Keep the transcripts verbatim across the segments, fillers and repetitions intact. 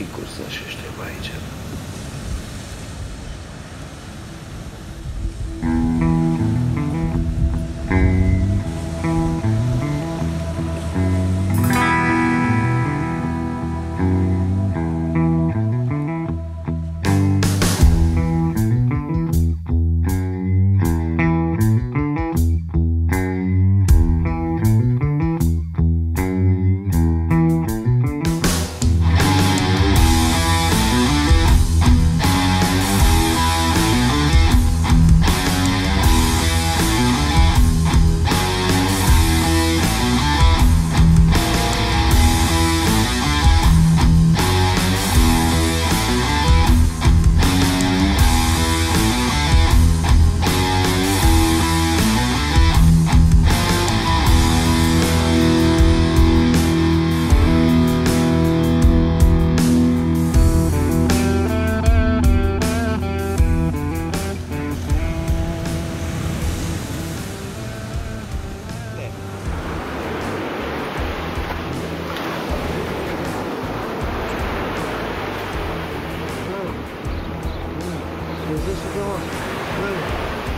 fi cursă și știu aici.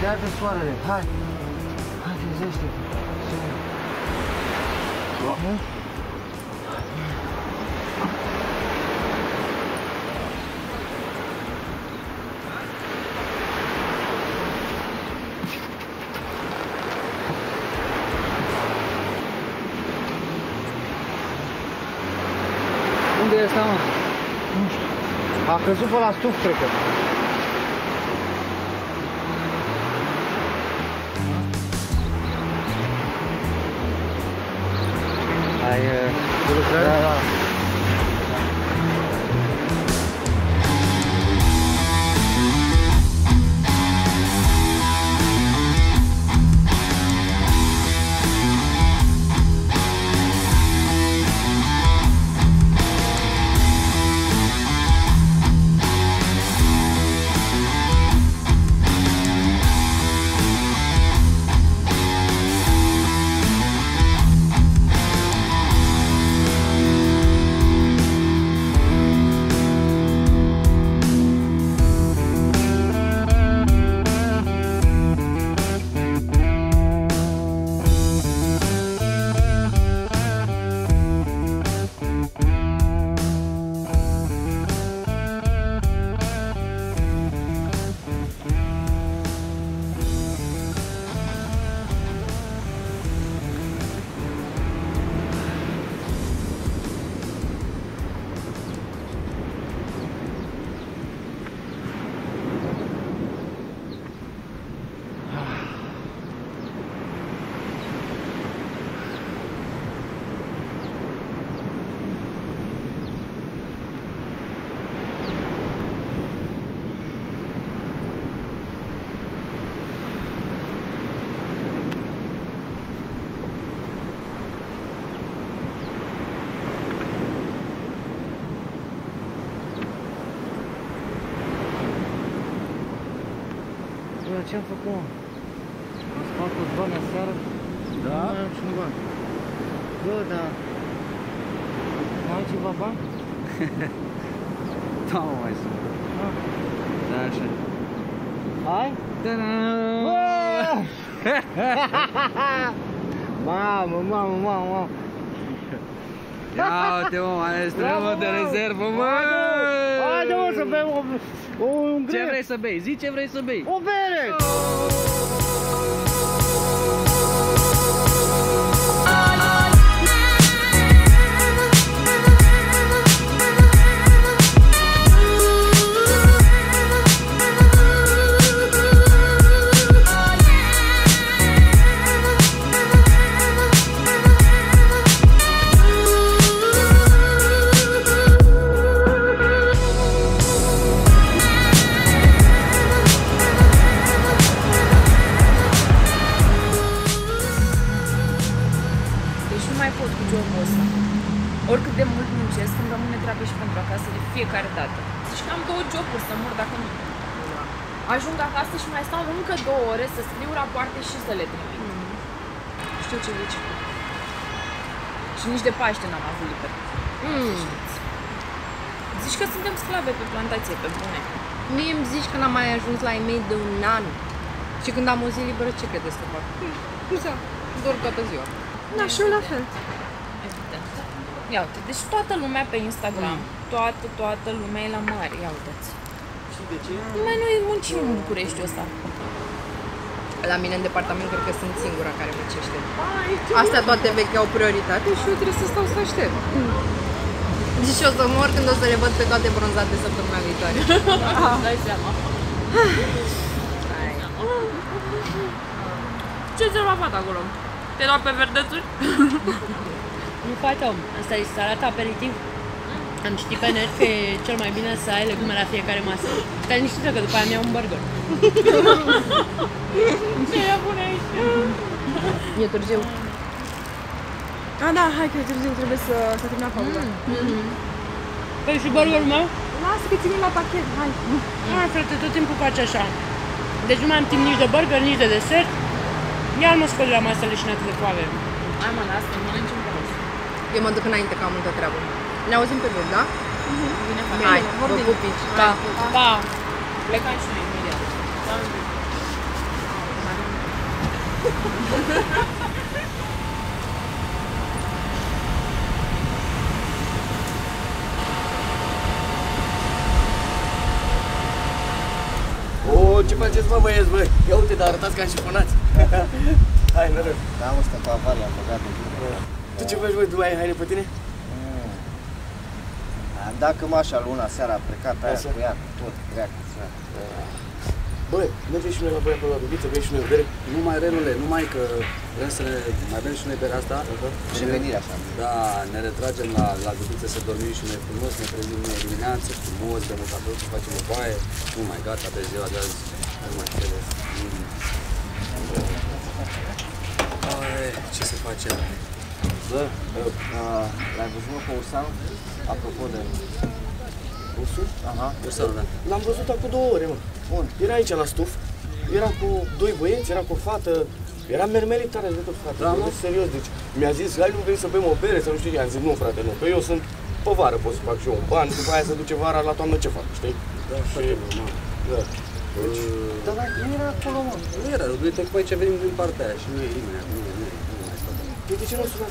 Iată soarele, hai! Hai, trezește-te! Soare! Unde e asta, mă? Nu știu. A căzut pe la stuf, cred că. Ai de lucrări? Da, da. Ce-am făcut, mă? Am spart toți bani aseară? Da? Nu mai am niciun bani. Bă, dar... mai ai ceva bani? Da, mă, mai sunt. Da, așa. Ai? Ta-da-da-da! Mamă, mamă, mamă, mamă! Ia uite, mă, mai străbă de rezervă, mă! Haide, mă, să bem o... Ce vrei să bei? Zi ce vrei să bei! O bere! Oricât de mult muncesc, îmi rămâne treabă și pentru acasă de fiecare dată. Deci am două joburi să mor dacă nu. Ajung acasă și mai stau încă două ore să scriu rapoarte și să le trimit. Mm. Știu ce zici. Și nici de Paște n-am avut liber. Mm. Zici că suntem sclave pe plantație, pe bune. Mie îmi zici că n-am mai ajuns la ei mei de un an. Și când am o zi liberă, ce credeți că fac? Nu știu, doar toată ziua. Da, și eu la fel. Evident. Ia uite, deci toată lumea pe Instagram, mm. toată, toată lumea e la mare, ia uitați. Și de ce? Numai noi muncim în Bucureștiul ăsta. La mine în departament cred că sunt singura care muncește. Astea toate vechi au prioritate și eu trebuie să stau să aștept. Mm. Deci o să mor când o să le văd pe toate bronzate săptămâna viitoare. Da, îți dai seama. Ce ți-a luat acolo? Te-ai luat pe verdețuri? Nu faci om, asta e salata aperitiv. Am citit pe net că e cel mai bine să ai legume la fiecare masă. Stai liniștită că după aia mi-au un burger. Ce e bun aici? E târziu. A, da, hai că e târziu, trebuie să, să termină fauna. Păi și burgerul meu? Lasă că ținem la pachet, hai. Hai frate, tot timpul faci așa. Deci nu mai am timp nici de burger, nici de desert. Iar mă scoli la masă leșinată de foame. Hai mă, lasă, mănânci un gros. Eu mă duc înainte că am multă treabă. Ne auzim pe voi, da? Mm-hmm. Bine, hai, hai vă pupiți. Pa! Pa! Plecăm și noi imediat. O, ce faceți, mă, băieți, băi? Ia uite, dar arătați ca înșifonați. Hai, noroc. Da, mă, stăm pe afară, am băgat de jur. Tu ce faci, băi, tu ai haine pe tine? Am dat cămașa luna seara, a plecat aia cu ea, tot greacă, frate. Băi, mergem și noi la băia pe la bebiță, vrem și noi o bere. Nu mai renule, numai că vrem să ne... mai vrem și noi berea asta. Și venirea așa. Da, ne retragem la, la bebiță să dormim și noi frumos, ne trezim noi dimineață, frumos, de mutator, să facem o baie. Nu mai gata, de ziua de azi, nu mai credeți. Ce se face? Bă, l-ai văzut pe Ursanu? Apropo de... Ursul? Aha, Ursanul, da. L-am văzut acum două ore, mă. Bun. Era aici la stuf, era cu doi băieți, era cu o fată, era mermerit tare de tot, frate. Da, mă? Serios, deci mi-a zis, hai, nu vrei să bem o bere, să nu știu ce. I-am zis, nu, frate, nu, că eu sunt pe vară, pot să fac și eu un ban, după aia să duce vara, la toamnă ce fac, știi? Da, și... Da. Deci... Dar dacă nu era acolo, mă. Nu era, uite că aici venim din partea aia și nu e nimeni, nu e nimeni. Păi de ce nu sună?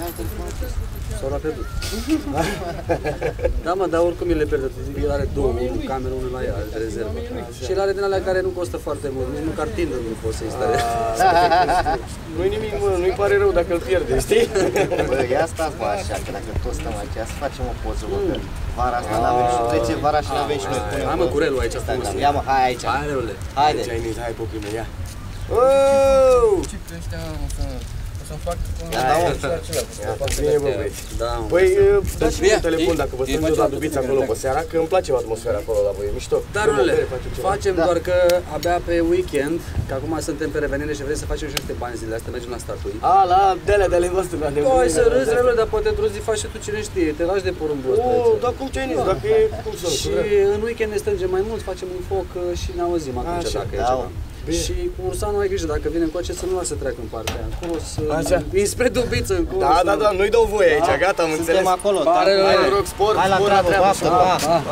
Ia telefonul acesta. S-au luat pierdut. Da, mă, dar oricum el le pierde. El are două, unul cameră, unul la ea, de rezervă. Și el are din alea care nu costă foarte mult, nici măcar Tinder nu poți să instalezi. Nu-i nimic, mă, nu-i pare rău dacă îl pierde, știi? Bă, ia stați, bă, așa, că dacă toți stăm aici, să facem o poză, bă, că vara asta n-avem și trece vara și n-avem și noi pune. Hai, mă, cu relul aici, frumos. Ia, mă, hai aici. Hai, relule. Haide. Aici ai nici, hai, popime, ia. Ce crește, mă, să... Păi, dați și un telefon dacă vă strângeți la dubița acolo pe seara, că îmi place atmosfera acolo la voi, e mișto. Dar rulele, facem doar că abia pe weekend, că acum suntem pe revenire și vrem să facem și niște bani zilele astea, mergem la statui. A, la de-alea de-ale voastre, la nebunile. Păi să râzi, rulele, dar poate într-o zi faci și tu cine știe, te lași de porumbul ăsta. O, dar cum ce-ai nici, dacă e cum să... Și în weekend ne strângem mai mult, facem un foc și ne auzim atunci dacă e ceva. Bine. Și cu Ursanul ai grijă, dacă vine încoace să nu lasă să treacă în partea aia, încolo să... Înspre dubiță, încolo da, să... Da, da, da, nu-i dau voie aici, da? Gata, am înțeles. Suntem acolo, pare rău, noroc, spor, hai la treabă, baftă, pa!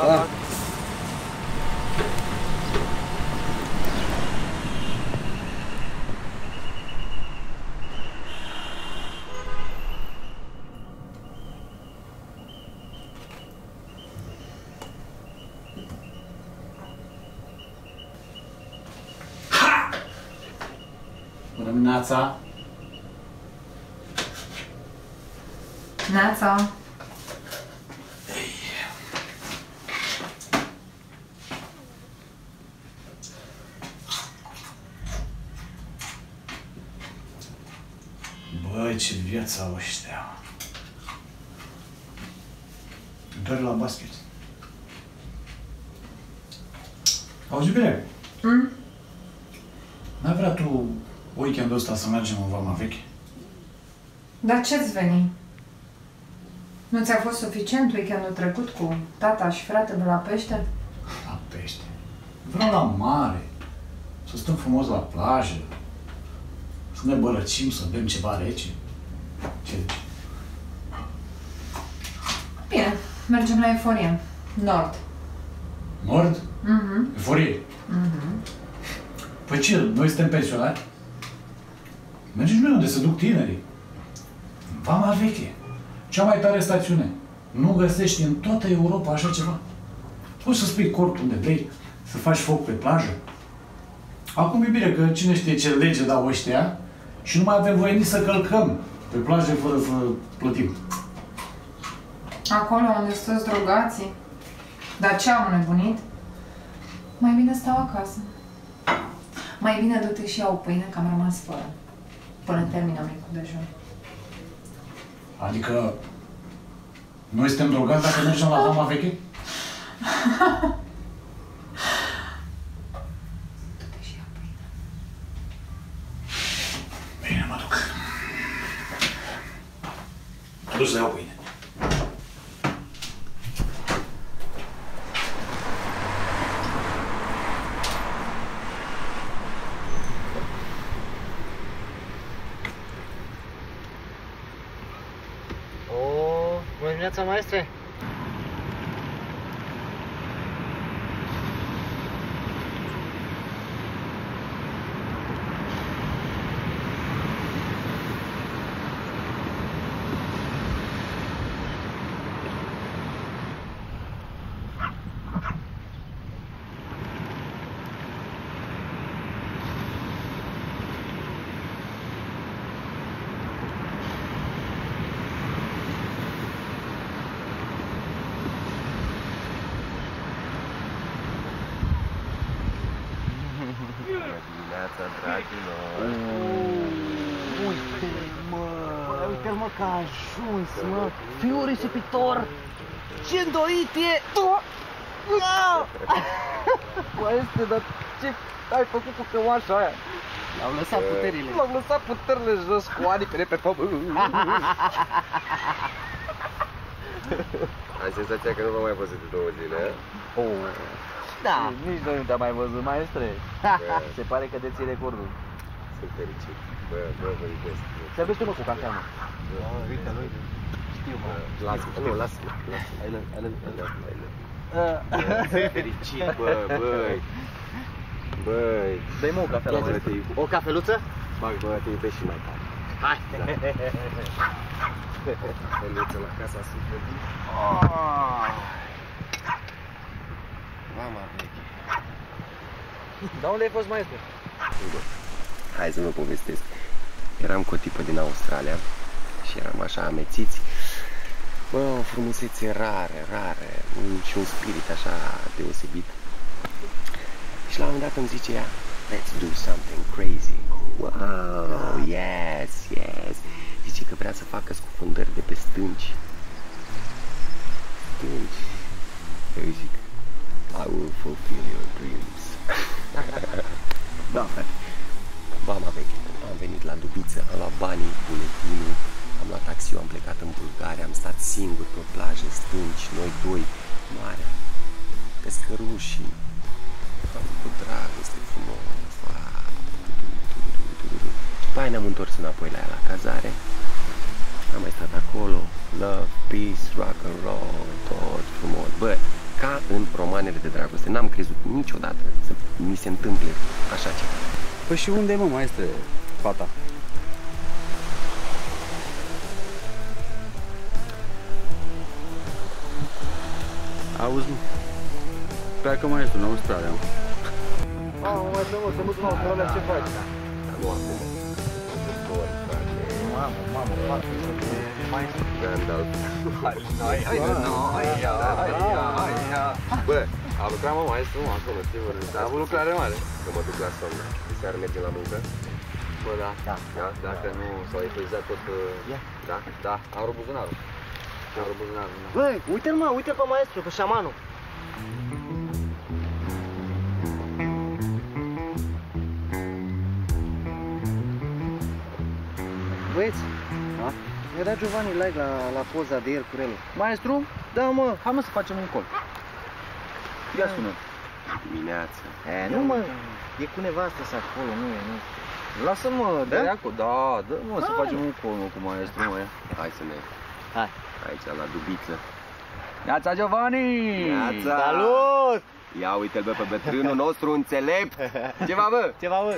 Nața. Nața. Băi, ce viață au ăștia. Doar la basket. Auzi bine? Mm? N-ai vrea tu weekendul ăsta să mergem în Vama Veche? Dar ce-ți veni? Nu ți-a fost suficient weekendul trecut cu tata și fratele la pește? La pește? Vreau la mare, să stăm frumos la plajă, să ne bărăcim, să bem ceva rece. Ce? Bine, mergem la Eforie. Nord. Nord? Mm-hmm. Eforie. Mm-hmm. Păi ce, noi suntem pensionari? Mergeți noi unde se duc tinerii. Vama Veche. Cea mai tare stațiune. Nu găsești în toată Europa așa ceva. Poți să spui cortul unde vrei, să faci foc pe plajă. Acum, iubire, că cine știe ce lege dau ăștia și nu mai avem voie nici să călcăm pe plajă fără să plătim. Acolo unde sunt drogații, dar ce am nebunit? Mai bine stau acasă. Mai bine du-te și iau pâine, că am rămas fără. Până terminăm micul dejun. Adică, noi suntem drogați dacă mergem la Vama Veche? Du-te și ia pâine. Bine, mă duc. Mă duc să iau pâine. Bună dimineața, maestre! Uite-l, mă, că a ajuns, mă, fiul risipitor, ce îndoit e! Maestre, dar ce ai făcut cu cămașa aia? L-am lăsat puterile. L-am lăsat puterile jos cu aripile pe pământ. Ai senzația că nu v-am mai văzut de două zile, a? Da. Nici noi nu te-am mai văzut, maestre. Se pare că deții recordul. Sunt fericit. Bă, bă, vă iubesc. Servește-mă cu cafea, mă. Uite, lui. Știu, mă. Lasă-mă. Nu, lasă-mă. I love, I love, I love, I love. Sunt fericit, bă, băi. Băi. Dă-i-mă o cafea la mână. O cafeluță? Bă, te iubesc și mai tare. Hai! Feluță la casa sufletii. Vama Veche. Dar unde ai fost, maestre? Hai să vă povestesc. Eram cu o tipă din Australia și eram așa amețiți. Bă, o frumusețe rare, rare, și un spirit așa deosebit. Și la un moment dat îmi zice ea, let's do something crazy. Wow, yes, yes. Zice că vrea să facă scufundări de pe stânci. Stânci. Eu zic, I will fulfill your dreams. Da, frate. Vama Veche. Am venit la Dubiță, am luat banii, buletinul, am luat taxiul, am plecat în Bulgaria, am stat singur pe plajă, stânci, noi doi, mare, pescărușii, am făcut dragoste frumos, după aia ne-am întors înapoi la ea la cazare, am mai stat acolo, love, peace, rock and roll, tot frumos, bă, ca în romanele de dragoste, n-am crezut niciodată să mi se întâmple așa ceva. Păi și unde, mă, mai este fata? Auzi, pleacă mai este în Australia, mă. A, mă, mai trebuie, să mă-ți în Australia, ce faci? Dar nu am cum. Mamă, mamă, mamă, mai este Gandalf. Hai, hai, hai, hai, hai, hai, hai. Bă, a lucrat, mă, mai este, mă, acolo, sigur. A avut lucrare mare. Că mă duc la somnă. Seara mergem la muncă? Bă, da. Da. Da? Dacă nu s-au epuizat tot... Da? Da. Am rupt buzunarul. Am rupt buzunarul. Bă, uite-l, mă, uite-l pe maestru, pe șamanul. Băieți? Da? Mi-a dat Giovanni like la, la poza de ieri cu Relu. Maestru? Da, mă, hai, mă, să facem un col. Ia sună. Dimineața. E, nu, mă. E cu nevastă sa acolo, nu e, nu. Lasă-mă, dă-i acolo, da, dă-mă, să facem un cono cu maestru, mă, ia. Hai să ne... Hai. Aici, la Dubiță. Neața Giovanni! Neața! Salut! Ia uite-l bă pe bătrânul nostru înțelept! Ceva bă! Ceva bă!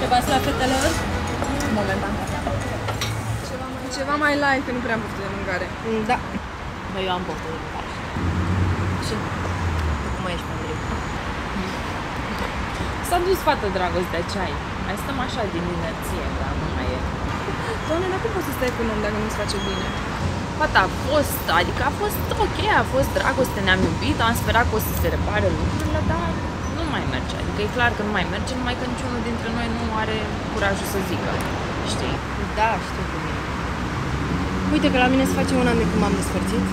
Ceva să la fetelor? Momentan. Ceva mai, ceva mai light, că nu prea am poftă de mâncare. Da. Bă, eu am poftă de mâncare. Și cum mai ești, Andrei? S-a dus fată Dragostea de ceai. Hai stăm așa din inerție, dar nu mai e. Doamne, dar cum poți să stai cu un om dacă nu-ți face bine? Fata a fost, adică a fost ok, a fost dragoste, ne-am iubit, am sperat că o să se repare lucrurile, dar nu mai merge. Adică e clar că nu mai merge, numai că niciunul dintre noi nu are curajul să zică, știi? Da, știu cum e. Uite că la mine se face un an de când m-am despărțit.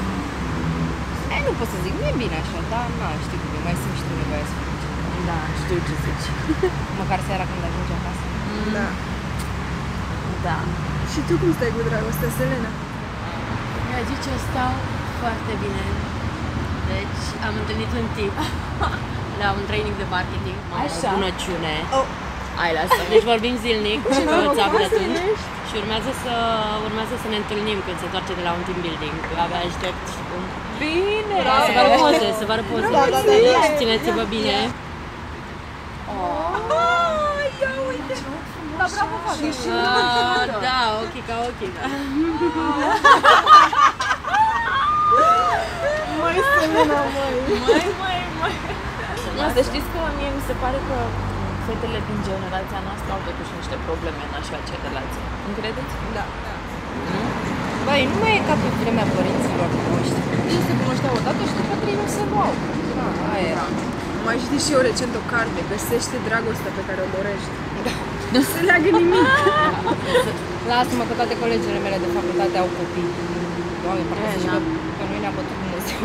Ei, nu pot să zic, nu e bine așa, dar na, știu cum e, mai simt și tu nevoia să faci. Da, știu ce zici. Măcar seara când ajungi acasă. Da. Da. Și tu cum stai cu dragostea, Selena? Ea zice, stau foarte bine. Deci am întâlnit un tip la un training de marketing. Așa. Bunăciune. Oh. Ai lasă. Deci vorbim zilnic și pe WhatsApp de atunci. Și urmează să, urmează să ne întâlnim când se întoarce de la un team building. Abia aștept. Bine! Să vă răpoze, să vă răpoze. Țineți-vă bine. Ia uite! Da, bravo, fată! Da, ochi ca ochi. Măi, Selena, măi! Măi, măi, măi! Să știți că mie mi se pare că fetele din generația noastră au totuși niște probleme în așa ce relație. Îmi credeți? Da. Băi, nu mai e ca pe vremea părinților noștri. Ei se cunoșteau odată și după trei nu se luau. Da, aia era. Mai știi și eu recent o carte, găsește dragostea pe care o dorești. Da. Nu se leagă nimic. Lasă-mă că toate colegele mele de facultate au copii. Doamne, parcă să știu că noi ne-a bătut Dumnezeu.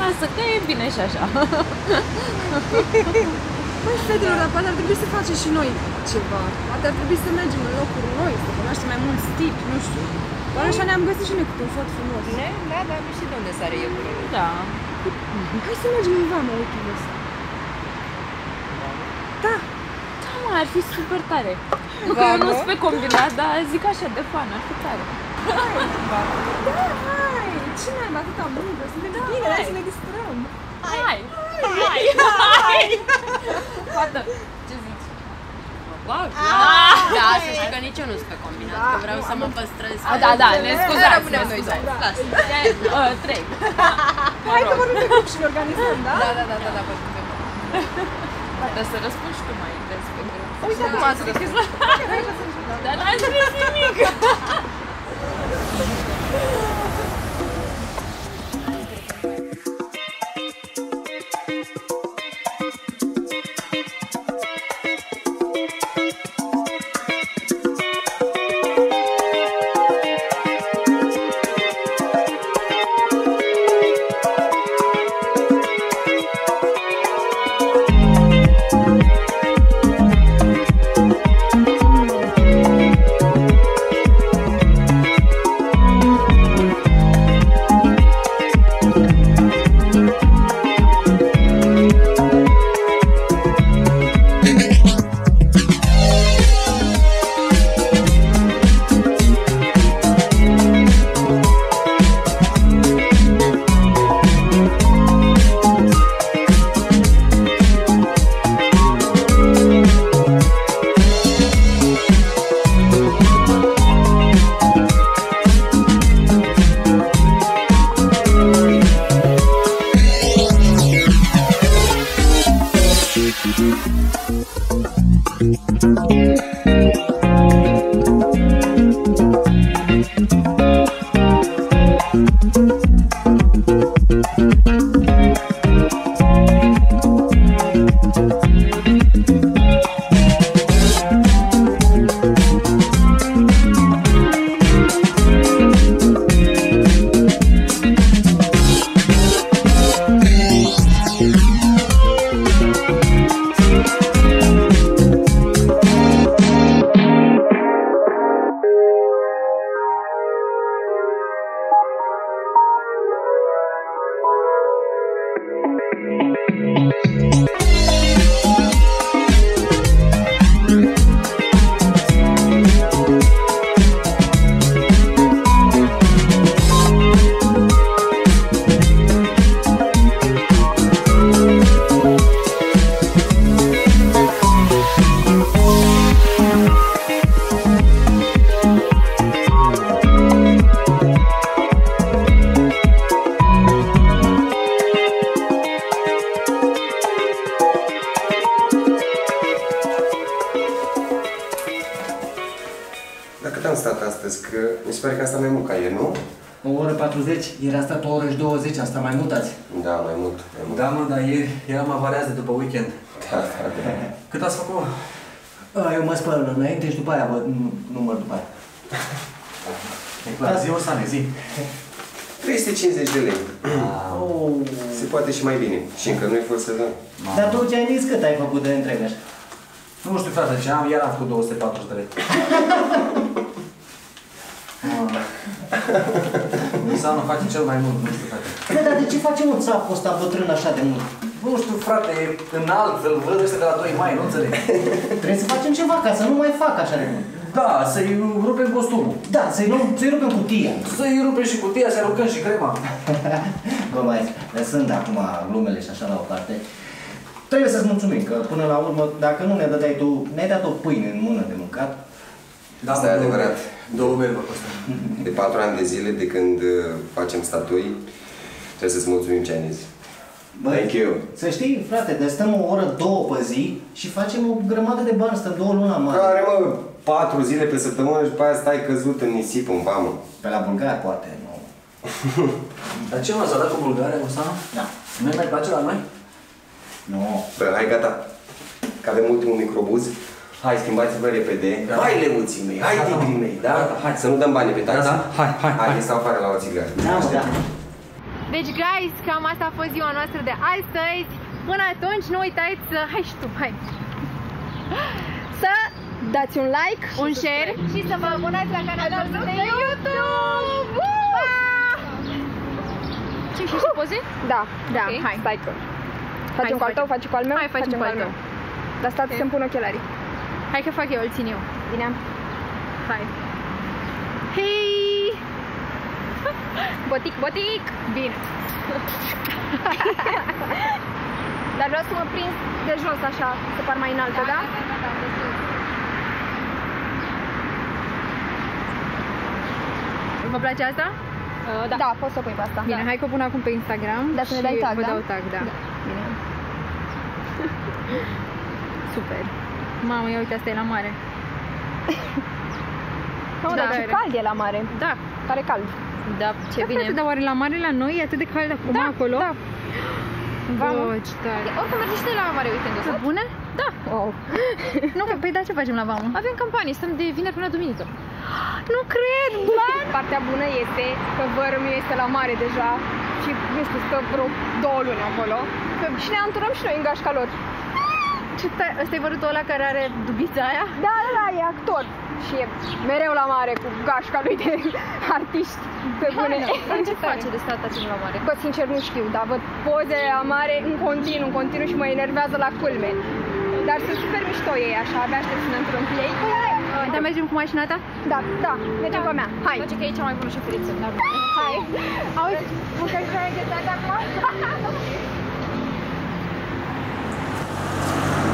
Lasă, că e bine și așa. Păi, fetelor, dar poate ar trebui să facem și noi ceva. Poate ar trebui să mergem în locuri noi, să cunoaștem mai mulți tipi, nu știu. Doar așa ne-am găsit și noi cât un făt frumos. Ne? Da, dar nu știi de unde sare eu. Da. Hai să mergem în Vama, uite, ăsta. Da. Ar fi super tare. Nu că eu nu sunt pe combinat, dar zic așa de fan, ar fi tare. Da, hai! Ce n-ai mai atâta muncă? Suntem bine, hai să ne distrăm! Hai! Hai! Hai! Fată, ce zici? Da, să știi că nici eu nu sunt pe combinat, că vreau să mă păstrez. Da, da, ne scuzați, ne scuzați. Trei. Hai că vorbim pe grup și ne organizăm, da? Da, da, da, da, vorbim pe grup. Dar să răspund și tu mai vezi pe grup. Uite cum ați zis. Dar n-ați zis nimic. astăzi, că mi se pare că asta mai mult ca ieri, nu? O oră patruzeci, ieri a stat o oră și douăzeci, asta mai mult azi. Da, mai mult. Mai mult. Da, mă, dar ieri, ieri mă avalează după weekend. Da, da, da. Cât ați făcut? A, eu mă spăl înainte și după aia, bă, număr după aia. E clar. Da, zi, o să ne zi. trei sute cincizeci de lei. Oh. Se poate și mai bine. Și încă nu-i fără să dăm. Dar tu ce ai zis cât ai făcut de întrebări? Nu știu, frate, ce am, iar am făcut două sute patruzeci de lei. Înseamnă face cel mai mult, nu știu, frate. Bă, dar de ce face un țapul ăsta bătrân așa de mult? Nu știu, frate, e înalt, îl văd ăsta de la doi mai, nu înțeleg. Trebuie să facem ceva ca să nu mai fac așa de mult. Da, să-i rupem costumul. Da, să-i să rupem cutia. Să-i rupem și cutia, să-i aruncăm și crema. Bă, mai, lăsând acum glumele și așa la o parte, trebuie să-ți mulțumim că până la urmă, dacă nu ne dădeai tu, ne-ai dat o pâine în mână de mâncat. Da, asta e adevărat. Două mergă costă. De patru ani de zile, de când facem statui, trebuie să-ți mulțumim ce ai zis. Băi, să știi, frate, ne stăm o oră, două pe zi și facem o grămadă de bani, stăm două luni la mare. Care, mă, patru zile pe săptămână și după aia stai căzut în nisip, în vamă. Pe la Bulgaria, poate, nu. Dar ce, mă, s-a dat cu Bulgaria, Osana? Da. Nu-i mai place la noi? Nu. Bă, hai, gata. Că avem ultimul microbuz. Hai, schimbați-vă repede. Hai, leuții mei, hai, tigrii mei, da? Hai, să nu dăm bani pe taxi. Da, da, hai, hai, hai. Hai, stau afară la o țigară. Da, da. Deci, guys, cam asta a fost ziua noastră de astăzi. Până atunci, nu uitați să... Hai și tu, hai! Să dați un like, un share și să vă abonați la canalul nostru de YouTube! Ce, și să poze? Da, da, hai, stai tu. Facem cu al tău, faci cu al meu? Hai, facem cu al meu. Dar stați să-mi pun ochelarii. Hai că fac eu, îl țin eu. Bine? Hai! Hei! Botic, botic! Bine! Dar vreau să mă prind de jos, așa, să par mai înaltă, da? Da, da, da, de sus. Vă place asta? Uh, da. Da, pot să o pui pe asta. Bine, da. Hai că o pun acum pe Instagram. Dar să ne dai tag, da? Vă dau tag, da. Da. Bine. Super! Mamă, ia uite, asta e la mare. Mamă, da, dar ce cald e la mare. Da. Pare cald. Da, ce da, bine. Frate, dar oare la mare la noi e atât de cald acum, da, acolo? Da, da. Ce tare. Oricum merge și noi la mare weekendul ăsta. Pe bune? Da. Wow. Nu, că, păi da, ce facem la vamă? Avem campanii, stăm de vineri până la duminică. Nu cred, blan! Partea bună este că vărul meu este la mare deja și, nu știu, stă vreo două luni acolo. Că și ne anturăm și noi în gașca lor. Ăsta-i vărutul ăla care are dubița aia? Da, da, da, e actor. Și e mereu la mare cu gașca lui de artiști. Pe bune. Dar ce face de stat atât la mare? Bă, sincer, nu știu, dar văd poze la mare în continuu, în continuu și mă enervează la culme. Dar sunt super mișto ei, așa, abia aștept să ne într-un play. Dar mergem cu mașina ta? Da, da, mergem cu a mea. Hai! Face că e cea mai bună șoferiță. Hai! Auzi, mâncăm și noi de tata acum?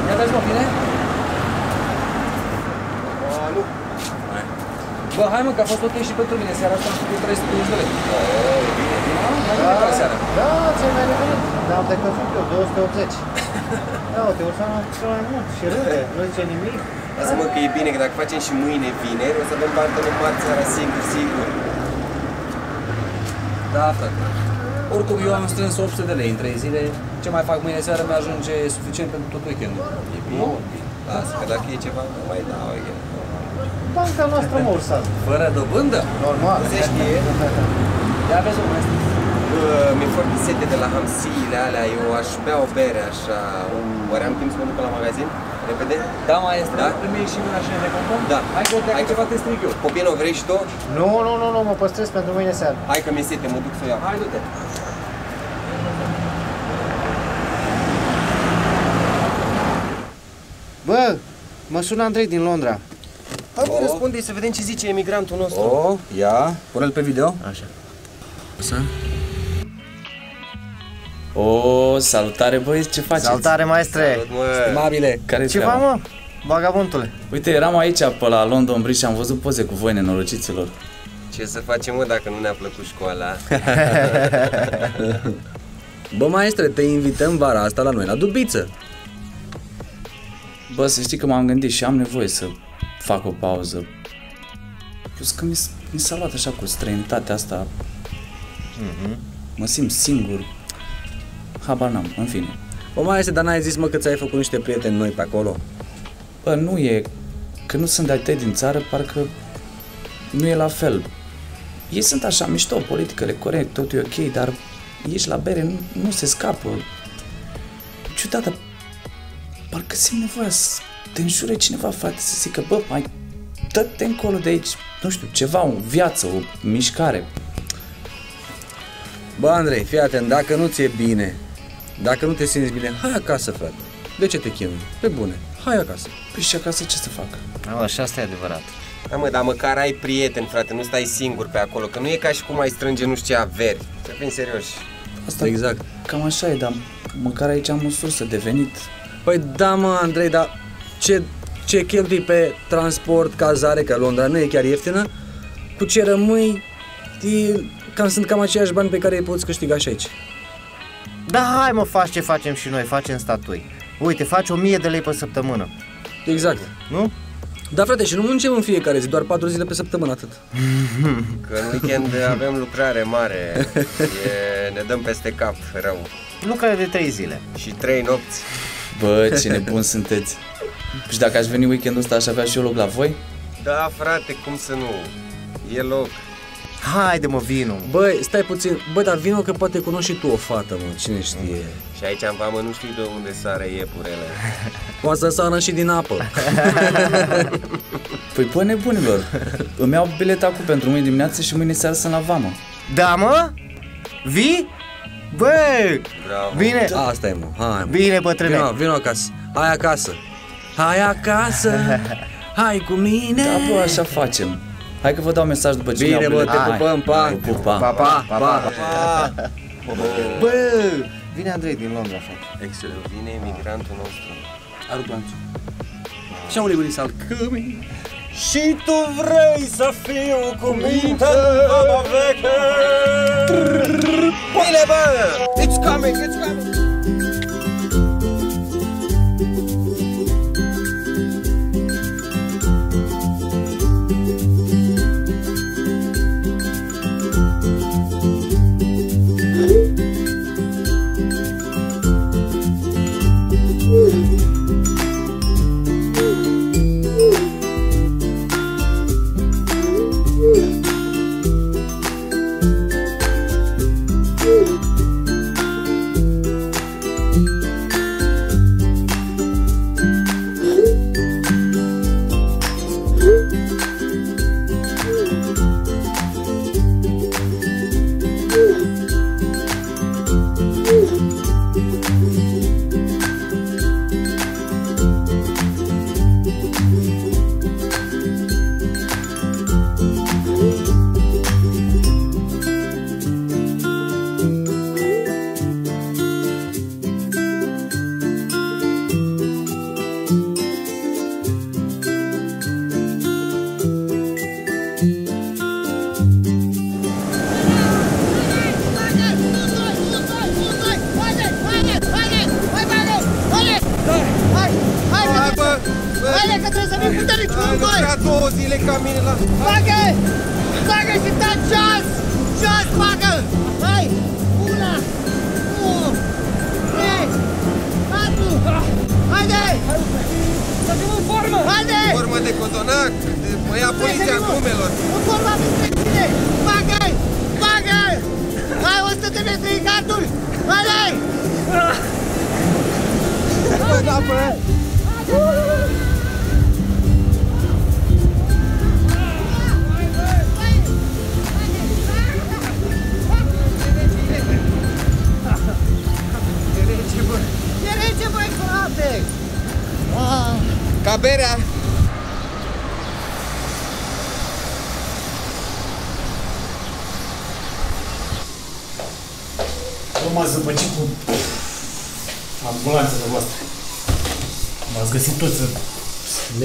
Ia vezi, mă, bine? Bă, nu. Bă, hai, mă, că a fost ok și pentru mine. Seara asta am făcut trei sute cincizeci de lei. Bă, e bine, bine. Mai bine ca seara. Da, ți-ai mai revenit. Dar am decăzut eu, două sute optzeci. Da, uite, Ursana cel mai mult și râde, nu zice nimic. Lasă, mă, că e bine, că dacă facem și mâine vineri, o să avem parte de marți seara singur, sigur. Da, frate. Oricum, eu am strâns opt sute de lei în trei zile. Ce mai fac mâine seara mi-ajunge suficient pentru tot weekendul. E bine? Lasă, că dacă e ceva, nu mai dau weekend. Banca noastră mă ursat. Fără dobândă? Normal. Se știe. Ia vezi o măsă. Mi-e foarte sete de la hamsiile alea. Eu aș bea o bere așa. Oare am timp să mă duc la magazin? Repede? Da, maestre. Da? Primim și mâna și ne recompăm? Da. Hai că dacă ceva te stric eu. Popino, vrei și tu? Nu, nu, nu, nu, mă păstrez pentru mâine seara. Hai că mi-e sete, mă duc să o iau. Hai, du-te. Bă, mă sună Andrei din Londra. Hai, mă, răspunde-i să vedem ce zice emigrantul nostru. O, ia, pune-l pe video. Așa. Să? O, salutare, băieți, ce faceți? Salutare, maestre! Stimabile! Care-i treaba? Ceva, mă, vagabuntule. Uite, eram aici, pe la London Bridge și am văzut poze cu voi, nenorociților. Ce să facem, mă, dacă nu ne-a plăcut școala? Bă, maestre, te invităm vara asta la noi, la Dubiță. Bă, să știi că m-am gândit și am nevoie să fac o pauză. Plus că mi, mi s-a luat așa cu străinătatea asta. Mm-hmm. Mă simt singur. Habar n-am, în fine. O mai este, dar n-ai zis, mă, că ți-ai făcut niște prieteni noi pe acolo? Bă, nu e. Că nu sunt de-ai tăi din țară, parcă nu e la fel. Ei sunt așa mișto, politicele corect, totul e ok, dar ieși la bere, nu, nu se scapă. Ciudată, parcă simt nevoia să te înjure cineva, frate, să zică, bă, mai dă-te încolo de aici, nu știu, ceva, o viață, o mișcare. Bă, Andrei, fii atent, dacă nu ți-e bine, dacă nu te simți bine, hai acasă, frate. De ce te chinui? Pe bune, hai acasă. Păi și acasă ce să fac? A, așa, asta e adevărat. Da, mă, dar măcar ai prieteni, frate, nu stai singur pe acolo, că nu e ca și cum ai strânge nu știu ce averi. Să fim serioși. Asta exact. Cam așa e, dar măcar aici am o sursă de venit. Păi da, mă, Andrei, dar ce, ce cheltui pe transport, cazare, că Londra nu e chiar ieftină, cu ce rămâi, e, cam, sunt cam aceiași bani pe care îi poți câștiga și aici. Da, hai mă, faci ce facem și noi, facem statui. Uite, faci o mie de lei pe săptămână. Exact. Nu? Da, frate, și nu muncem în fiecare zi, doar patru zile pe săptămână, atât. Că în weekend avem lucrare mare, e, ne dăm peste cap rău. Lucrare de trei zile. Și trei nopți. Bă, ce nebun sunteți. Și dacă aș veni weekendul ăsta, aș avea și eu loc la voi? Da, frate, cum să nu? E loc. Haide, mă, vino. Băi, stai puțin. Bă, dar vino că poate cunoști și tu o fată, mă, cine știe. Mm. Și aici în vamă nu știi de unde sare iepurele. Poate să sară și din apă. Păi, bă, nebunilor, îmi iau bilet acum pentru mâine dimineață și mâine seară sunt la vamă. Da, mă? Vii? Băi! Bravo. Bine! Da. Asta e, mă, hai, mă. Bine, bătrâne. Vino, vino acasă. Hai acasă. Hai acasă. Hai cu mine. Da, bă, așa facem. Hai că vă dau mesaj după ce mi-au bilet. Bine, bă, te pupăm, pa! Pa, pa, pa, pa, pa! Bă, vine Andrei din Londra, frate. Excelent. Vine emigrantul nostru. Aruganțul. Și-am ulibulis al câmii. Și tu vrei să fiu cu minte, Vama Veche! Bine, bă! It's coming, it's coming! M-ați zăpăcit cu ambulanțele voastre. M-ați găsit toți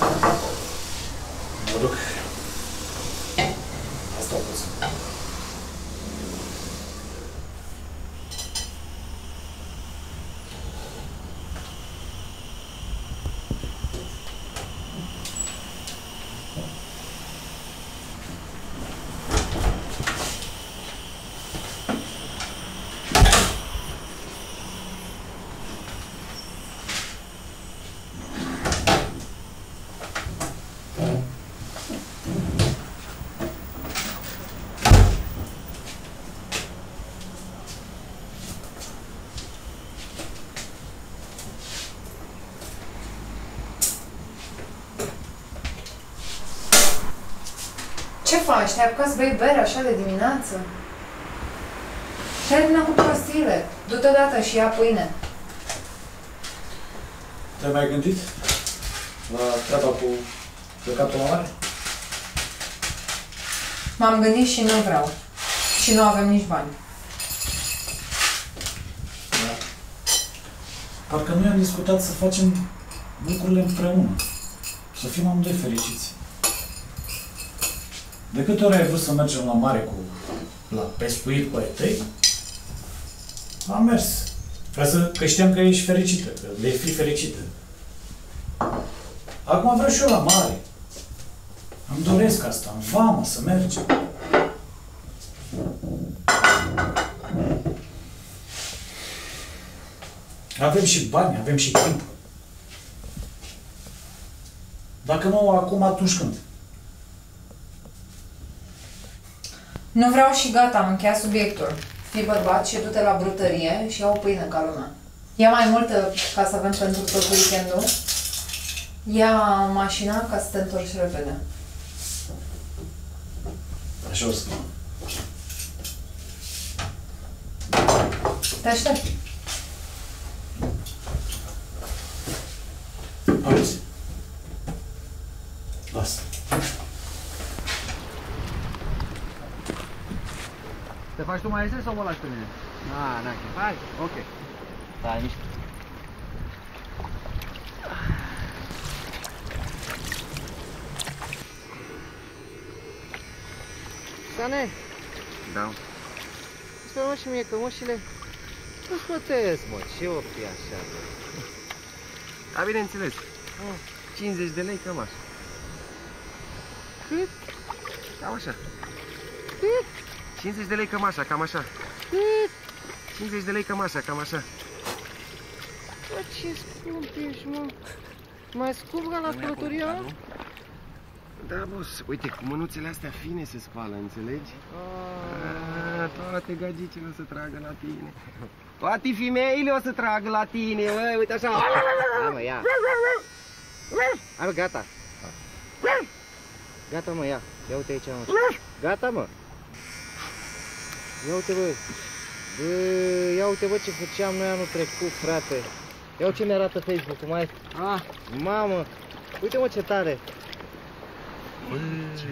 am. Mă duc. Asta a fost. Ce faci? Te-ai apucat să bei bere așa de dimineață? Termină cu prostiile. Du-te odată și ia pâine. Te-ai mai gândit la treaba cu plecatul la mare? M-am gândit și nu vreau. Și nu avem nici bani. Da. Parcă noi am discutat să facem lucrurile împreună. Să fim amândoi fericiți. De câte ori ai vrut să mergem la mare cu, la pescuit cu ai tăi, am mers. Vreau să, că știam că ești fericită, că vei fi fericită. Acum vreau și eu la mare. Îmi doresc asta, în vama, să mergem. Avem și bani, avem și timp. Dacă nu acum, atunci când? Nu vreau și gata, am încheiat subiectul. Fii bărbat și du-te la brutărie și ia o pâine ca lumea. Ia mai multă ca să avem pentru tot weekendul. Ia mașina ca să te întorci repede. Așa o spun. Te aștept. Auzi. Lasă. Te faci tu mai este sau mă lași pe mine? Ah, na, hai, ok. Hai, mișcă. Cane? Da. Spune mă și mie că moșile nu scoteți, mă, ce opri așa, bă. Da, bineînțeles. cincizeci de lei, cam așa. Cât? Cam așa. Cât? cincizeci de lei cam așa, cam așa. cincizeci de lei cam așa, cam așa. Bă, ce scump ești, mă. Mai scump ca la călătoria? Da, boss, uite, cu mânuțele astea fine se spală, înțelegi? Aaaa, toate gagicile o să tragă la tine. Toate femeile o să tragă la tine, băi, uite așa. Hai, mă, ia. Hai, mă, gata. Gata, mă, ia. Ia uite aici, mă. Gata, mă. Ia uite, bă. Bă, ia uite, bă, ce făceam noi anul trecut, frate. Ia uite ce mi arată Facebook-ul, mai. Ah, mamă. Uite, mă, ce tare. Bă, ce...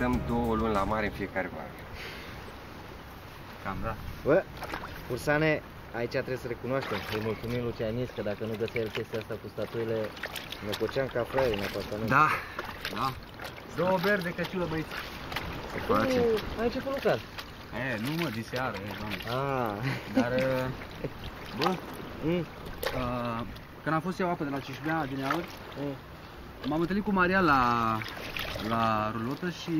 stăm două luni la mare în fiecare vară. Cam da. Bă, Ursane, aici trebuie să recunoaștem. Îi mulțumim lui Ceanis că dacă nu găsea el chestia asta cu statuile, ne coceam ca fraieri în apartament. Da, da. Două beri de căciulă, băieți. Ai început lucrat? E, nu mă, diseară, e, doamne. Ah. Dar, bă, mm. a, când am fost eu apă de la Cisbea, din Iaur, mm. m-am întâlnit cu Marian la, la rulotă și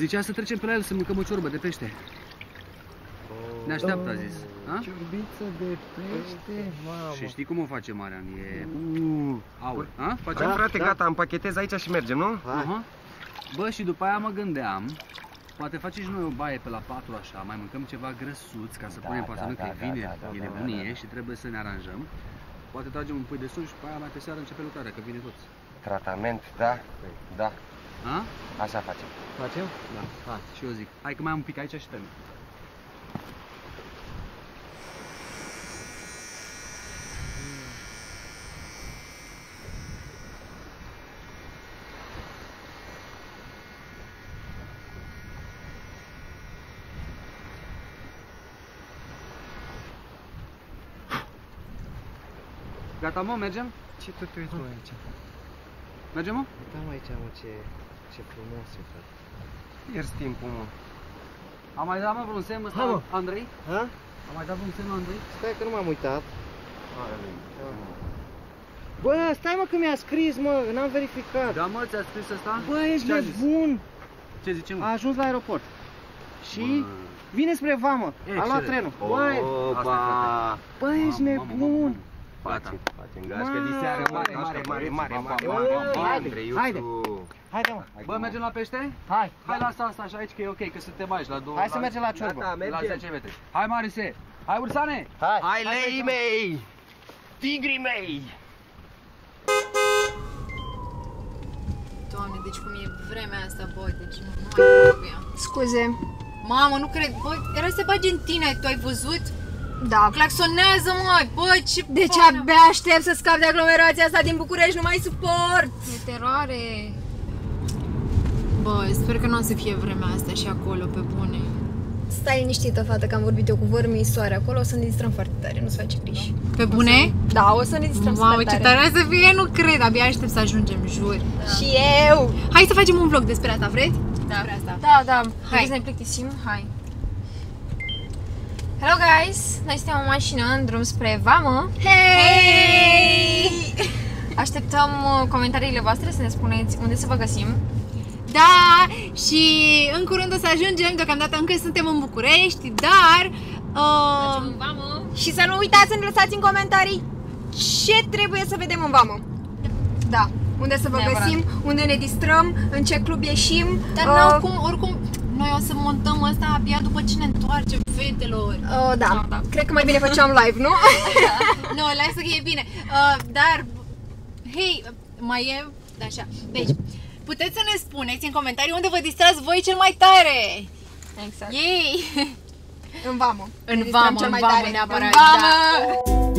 zicea să trecem pe la el să mâncăm o ciorbă de pește. Ne așteaptă, a zis. A? Ciorbiță de pește, mamă. Și știi cum o face Marian, e... Uuuu, aur. A? Facem, da, frate, da. Gata, împachetez aici și mergem, nu? Aha. Bă, și după aia mă gândeam, poate face și noi o baie pe la patru așa, mai mâncăm ceva grăsuț ca să da, punem pasă, da, că da, e vineri, da, da, e nebunie, da, da, și trebuie să ne aranjăm. Poate tragem un pui de sun și după aia mai pe seară începe lucrarea, că vine toți. Tratament, da, da. A? Așa facem. Facem? Da. Hai, și eu zic, hai că mai am un pic aici și termin. Gata, mă, mergem? Ce tot uiți, mă, aici? Mergem, mă? Da, mă, aici, mă, ce, ce frumos e, frate. Ierzi timpul, mă. Am mai dat, mă, vreun semn ăsta, ha, Andrei? Ha? Am mai dat vreun semn, Andrei? Stai, că nu m-am uitat. Are, da. Bă, stai, mă, că mi-a scris, mă, n-am verificat. Da, mă, ți-a scris ăsta? Bă, ești nebun! Ce zice, mă? A ajuns la aeroport. Și... Bă. Vine spre Vama, a luat trenul. Bă, bă, ești nebun! Facem, facem gașcă diseară, mare, mare, mare, mare, mare, mare, haide, haide, mă. Bă, mergem la pește? Hai. Hai, lasă asta așa aici că e ok, că suntem aici la două. Hai să mergem la ciorbă. La zece metri. Hai, Marise. Hai, Ursane. Hai. Hai, leii mei. Tigrii mei. Doamne, deci cum e vremea asta, bă, deci nu mai trebuia. Scuze. Mamă, nu cred, bă, era să bagi în tine, tu ai văzut? Da. Claxonează, mă, bă, ce... Deci abia aștept să scap de aglomerația asta din București, nu mai suport! E teroare! Bă, sper că nu o să fie vremea asta și acolo, pe bune. Stai liniștită, fată, că am vorbit eu cu vârmii, soare acolo, o să ne distrăm foarte tare, nu-ți face griji. Pe bune? Da, o să ne distrăm super tare. Mamă, ce tare să fie, nu cred, abia aștept să ajungem, jur. Da. Și eu! Hai să facem un vlog despre asta, vreți? Da. Despre asta. Da, da, hai să ne plictisim, hai. Hello guys! Noi suntem în mașină, în drum spre Vama. Hey! Așteptăm comentariile voastre să ne spuneți unde să vă găsim. Da! Și în curând o să ajungem, deocamdată încă suntem în București, dar... Uh, în Vama. Și să nu uitați să ne lăsați în comentarii ce trebuie să vedem în Vama. Da, unde să vă Neapărat. găsim, unde ne distrăm, în ce club ieșim. Dar uh, n-au cum, oricum... Noi o să montăm asta abia după ce ne întoarcem, fetelor. Uh, da. Da, da, cred că mai bine făceam live, nu? Da. Nu, no, lasă că e bine. Uh, dar, hei, mai e... Așa, deci, puteți să ne spuneți în comentarii unde vă distrați voi cel mai tare. Exact. Yay! În Vama. În Vama, cel mai în Vama, tare. Neapărat, în Vama. Da. Ooh.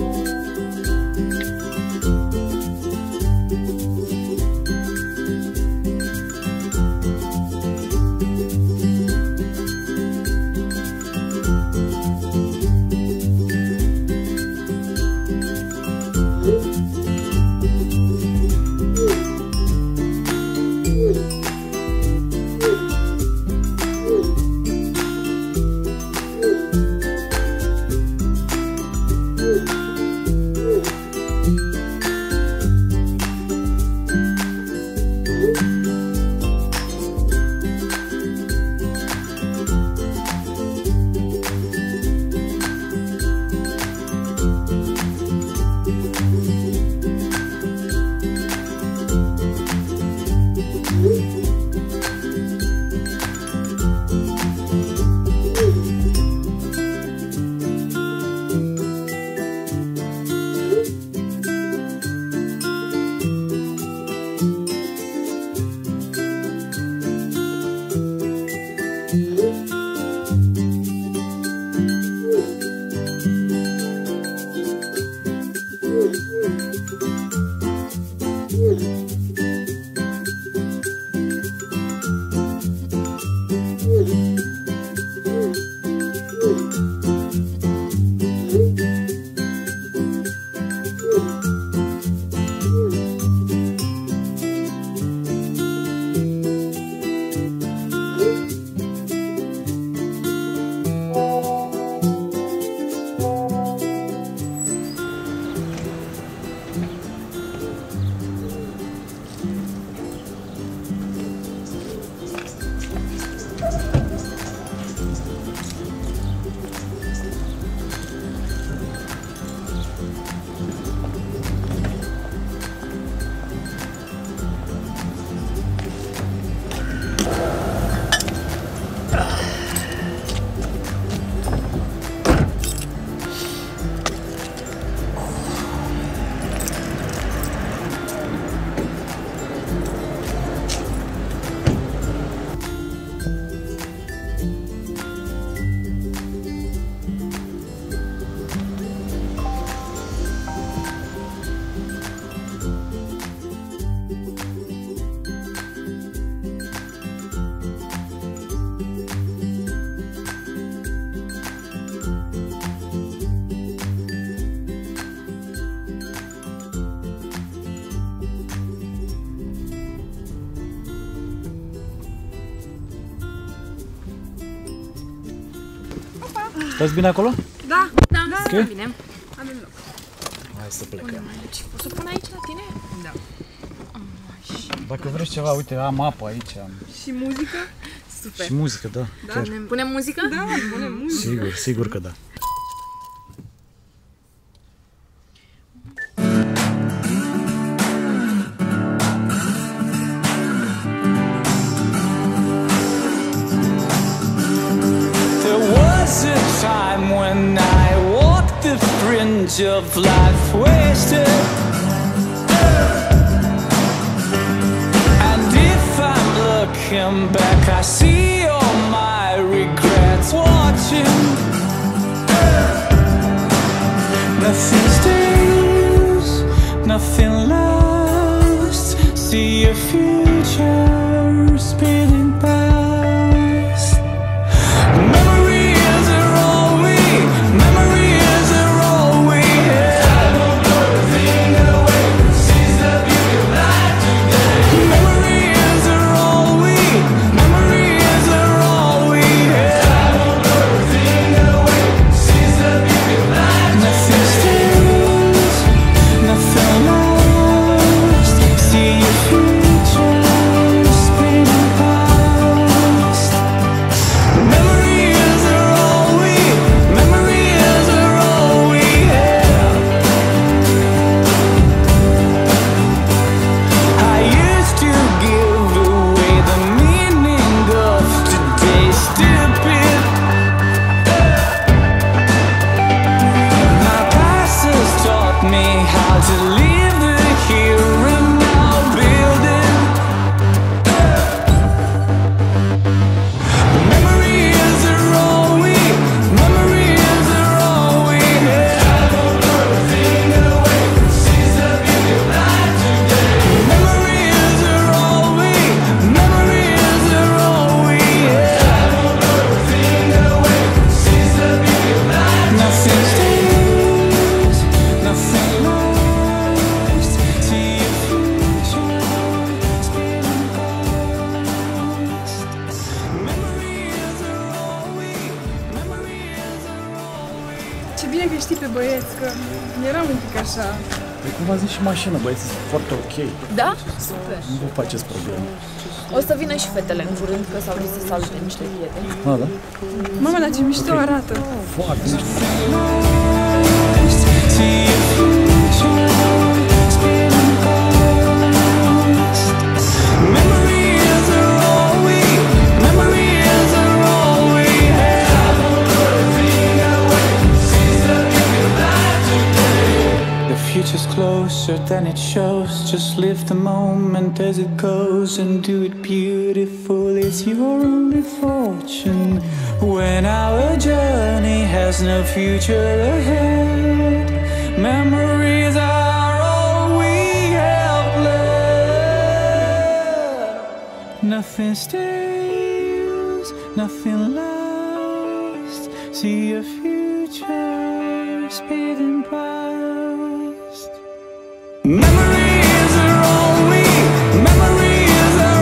Stați bine acolo? Da, da, da, okay. Da, bine. Avem loc. Hai să plecăm. O să pun aici la tine? Da. Dacă vrei ceva, uite, am apă aici. Am... Și muzică? Super. Și muzică, da. Da? Punem muzică? Da, punem muzică. Sigur, sigur că da. When I walked the fringe of life wasted, and if I'm looking back, I see all my regrets watching. Nothing stays, nothing lasts. See your future spinning past. Ce bine că știi pe băieți, că eram un pic așa. Păi cum v-am zis și mașina, băieții sunt foarte ok. Da? Super. Nu vă faceți probleme. O să vină și fetele în curând, că s-au zis să salute niște prieteni. A, da? Mama, dar ce mișto okay. Arată! Foarte mișto! Future's closer than it shows. Just live the moment as it goes and do it beautiful. It's your only fortune. When our journey has no future ahead, memories are all we have left. Nothing stays, nothing lasts. See your future speeding by. Memory memories are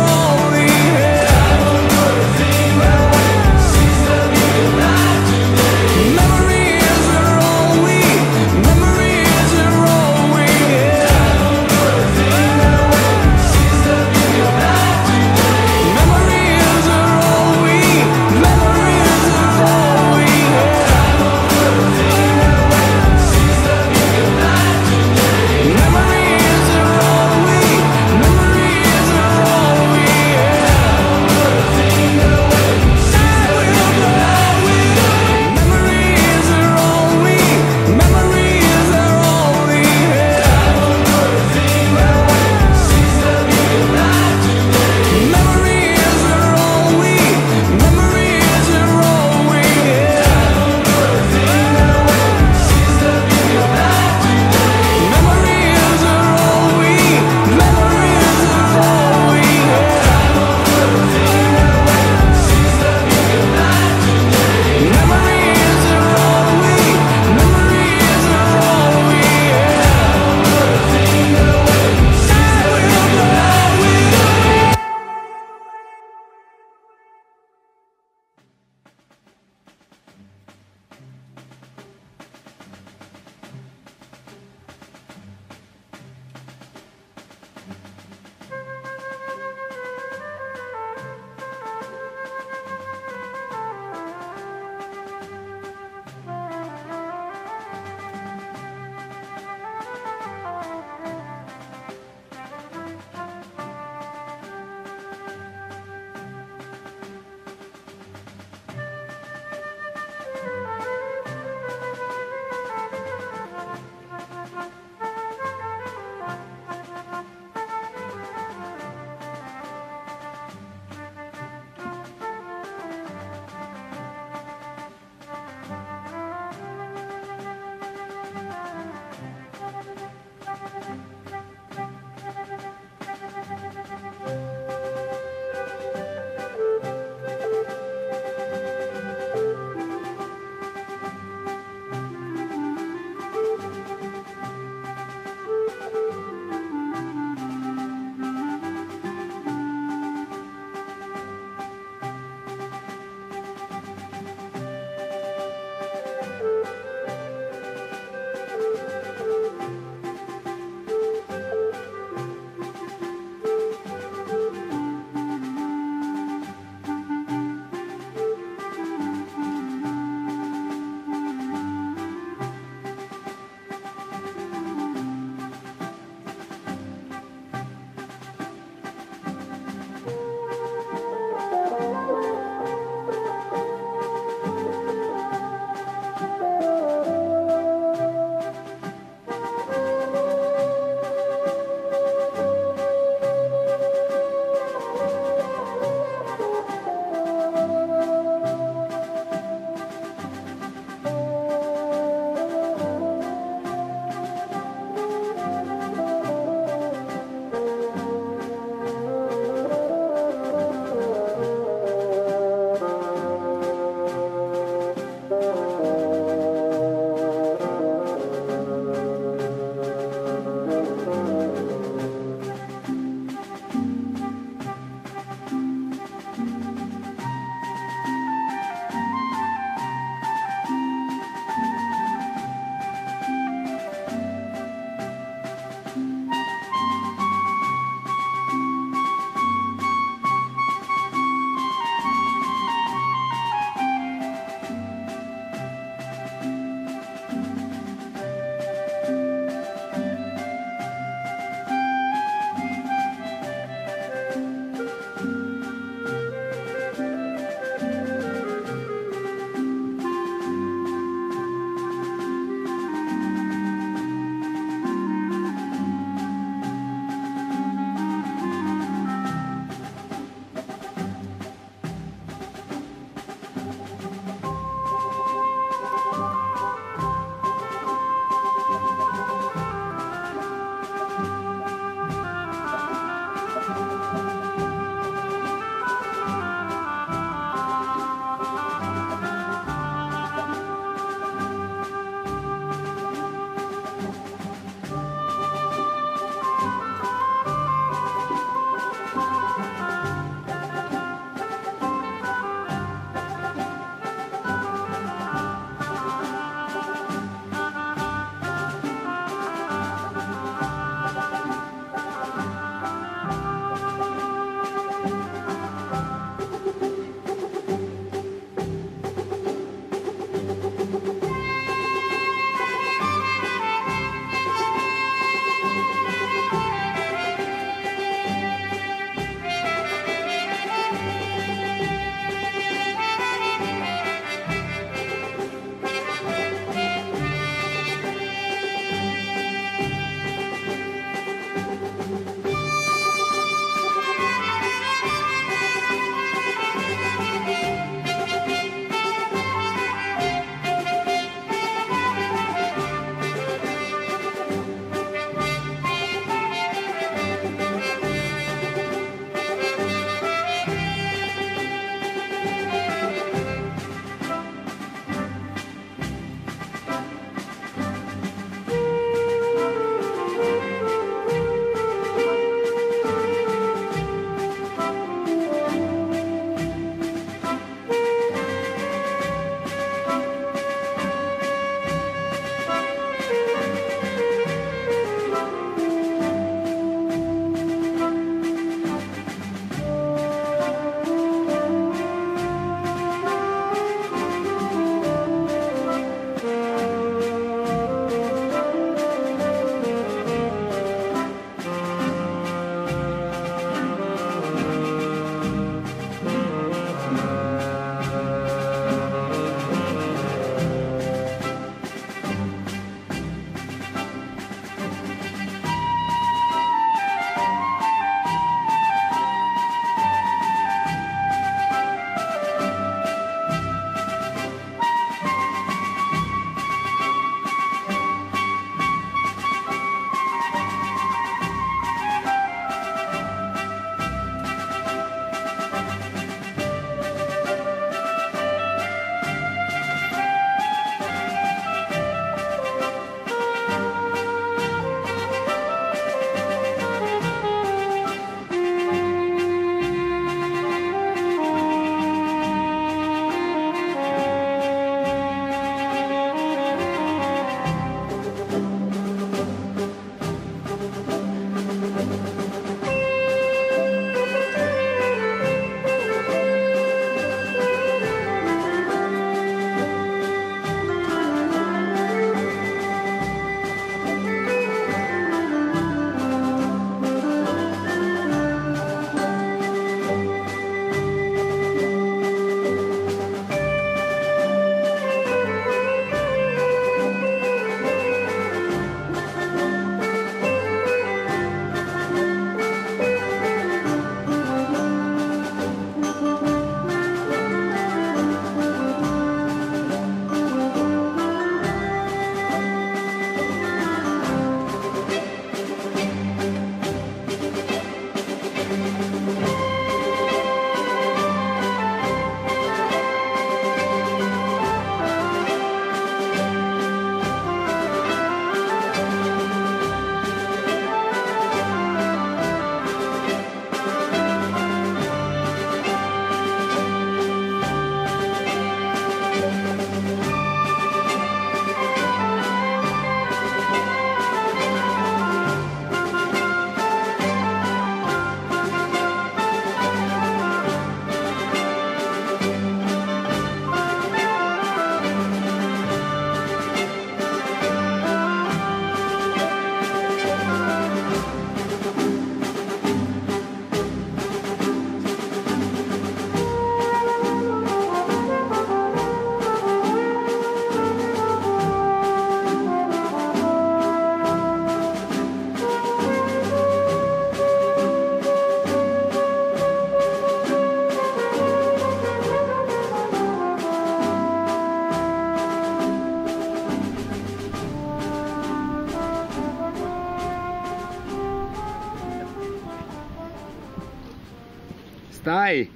Stai!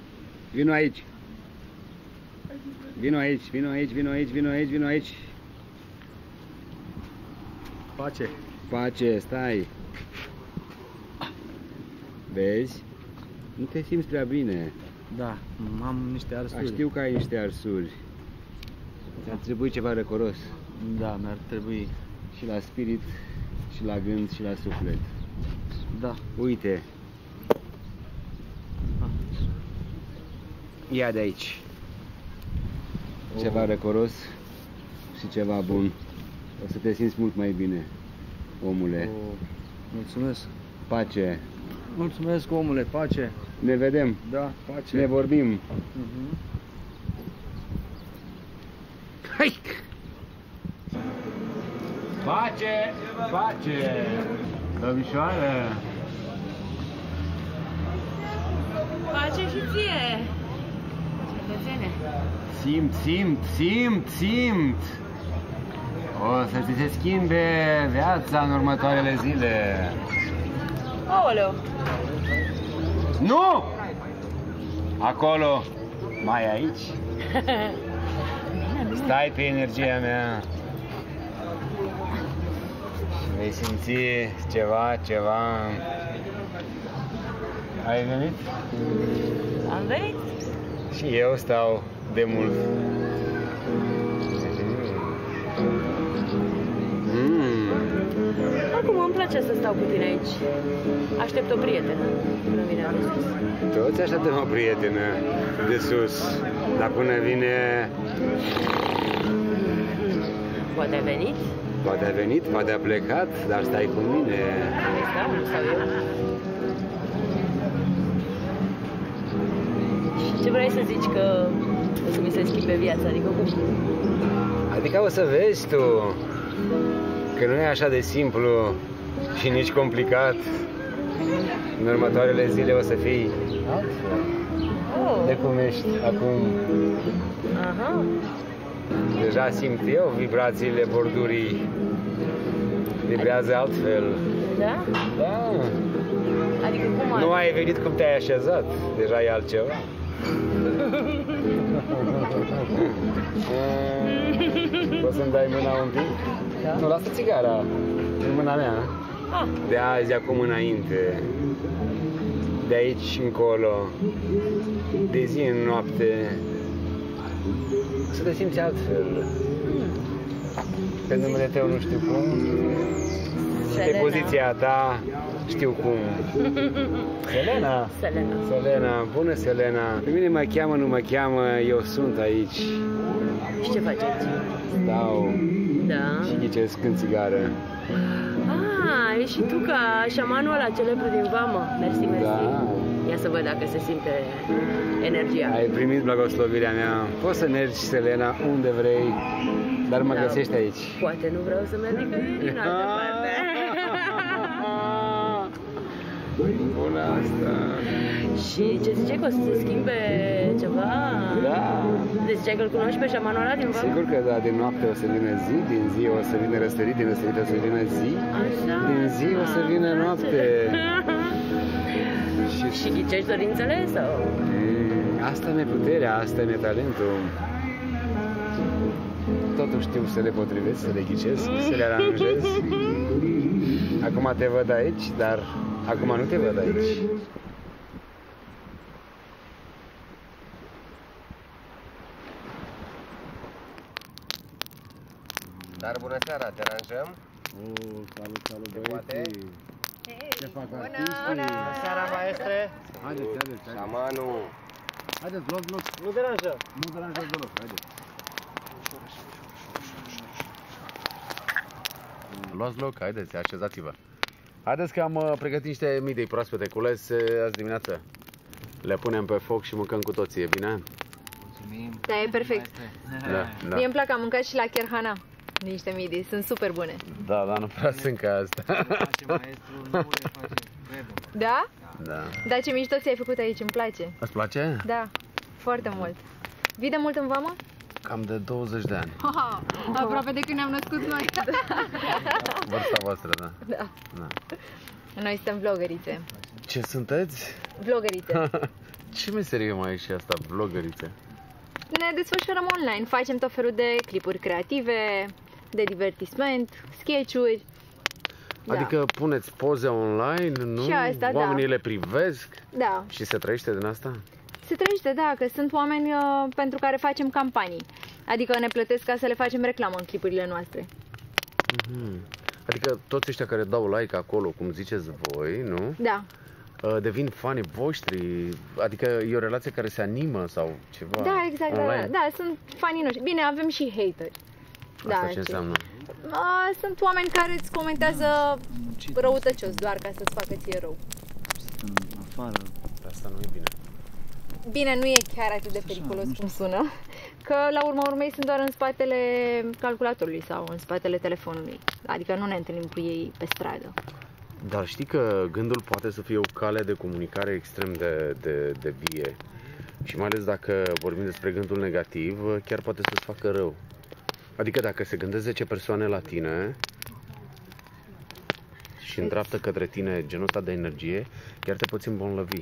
Vino aici! Vino aici, vino aici, vino aici, vino aici, vino aici! Pace! Pace, stai! Vezi? Nu te simți prea bine. Da, am niște arsuri. A, știu că ai niște arsuri. Ți-ar trebui ceva răcoros. Da, mi-ar trebui. Și la spirit, și la gând, și la suflet. Da. Uite. Ia de aici. Ceva răcoros și ceva bun. O să te simți mult mai bine, omule. O, mulțumesc. Pace. Mulțumesc, omule, pace. Ne vedem. Da, pace. Ne vorbim. Uh-huh. Hai! Pace, pace. Domnișoară. Pace și ție. Cetățene. Simt, simt, simt, simt. O să ți se schimbe viața în următoarele zile. Aoleu. Nu! Acolo, mai aici. Stai pe energia mea. Și vei simți ceva, ceva. Ai venit? Am venit. Și eu stau de mult. Acum îmi place să stau cu tine aici. Aștept o prietenă până vine de sus. Toți așteptăm o prietenă de sus. Dar până vine... Poate a venit? Poate a venit, poate a plecat, dar stai cu mine. Ce vrei să zici că o să mi se schimbe viața? Adică cum? Adică o să vezi tu că nu e așa de simplu și nici complicat. În următoarele zile o să fii altfel de cum ești acum. Aha. Deja simt eu vibrațiile bordurii. Vibrează altfel. Da? Da. Adică cum ai? Nu ai venit cum te-ai așezat. Deja e altceva. Poți să-mi dai mâna un pic? Da? Nu, lasă țigara în mâna mea. Ah. De azi, de acum înainte, de aici încolo, de zi în noapte, să te simți altfel. Pe numele tău nu știu cum, Selena. Pe poziția ta știu cum. Selena. Selena. Selena, bună Selena. Pe mine mă cheamă, nu mă cheamă, eu sunt aici. Și ce faceți? Stau. Da. Și ghicesc în țigară. Ah, ești și tu ca șamanul ăla celebru din Vama. Mersi, mersi. Da. Ia să văd dacă se simte energia. Ai primit blagoslovirea mea. Poți să mergi, Selena, unde vrei, dar mă da. Găsești aici. Poate nu vreau să merg nicăieri în altă parte. Bună asta. Și ce ziceai că o să se schimbe ceva? Da. Deci ziceai că-l cunoști pe șamanul ăla din Vama? Sigur că da, din noapte o să vină zi, din zi o să vină răsărit, din răsărit o să vină zi. Așa. Din zi o să vină noapte. Și, și ghicești dorințele sau? Asta ne puterea, asta ne talentul. Totuși știu să le potrivesc, să le ghicesc, să le aranjez. Acum te văd aici, dar acum nu te văd aici. Dar bună seara, te aranjăm? Oh, salut, salut, băieții! Ce fac artiștii? Bună seara, maestre! Haideți, haideți, haideți! Șamanul! Haideți, loc, loc! Nu deranjăm! Nu deranjăm deloc, haideți! Luați loc, haideți, așezați-vă! Haideți că am pregătit niște midei proaspete culese azi dimineață. Le punem pe foc și mâncăm cu toții, e bine? Mulțumim! Da, e perfect! Da, da. Mie îmi plac, am mâncat și la Kerhana. Niște midii, sunt super bune. Da, dar nu prea sunt ca asta. Face maestru, nu le face. Da? Da. Dar ce mișto ți-ai făcut aici, îmi place. Îți place? Da, foarte mult. Vii de mult în Vama? Cam de douăzeci de ani. Oh, aproape de când ne-am născut noi. Vârsta voastră, da. Da. Da. Noi suntem vlogărițe. Ce sunteți? Vlogărițe. Ce meserie mai e și asta, vlogăriță? Ne desfășurăm online, facem tot felul de clipuri creative, de divertisment, sketch-uri. Adică da. Puneți poze online, nu? Și asta, oamenii da. Le privesc? Da. Și se trăiește din asta? Se trăiește, da, că sunt oameni uh, pentru care facem campanii. Adică ne plătesc ca să le facem reclamă în clipurile noastre. Mm-hmm. Adică toți ăștia care dau like acolo, cum ziceți voi, nu? Da. Devin fanii voștri, adică e o relație care se animă sau ceva. Da, exact, da, da, da, sunt fanii noștri. Bine, avem și hateri. Asta da, ce știu. Înseamnă? A, sunt oameni care îți comentează da, răutăcios, doar ca să-ți facă ție rău. Sunt afară. Asta nu e bine. Bine, nu e chiar atât de periculos așa, cum sună, că la urma urmei sunt doar în spatele calculatorului sau în spatele telefonului. Adică nu ne întâlnim cu ei pe stradă. Dar știi că gândul poate să fie o cale de comunicare extrem de, de, de vie. Și mai ales dacă vorbim despre gândul negativ, chiar poate să-ți facă rău. Adică dacă se gândesc zece persoane la tine și îndreaptă către tine genul ăsta de energie, chiar te poți îmbolnăvi.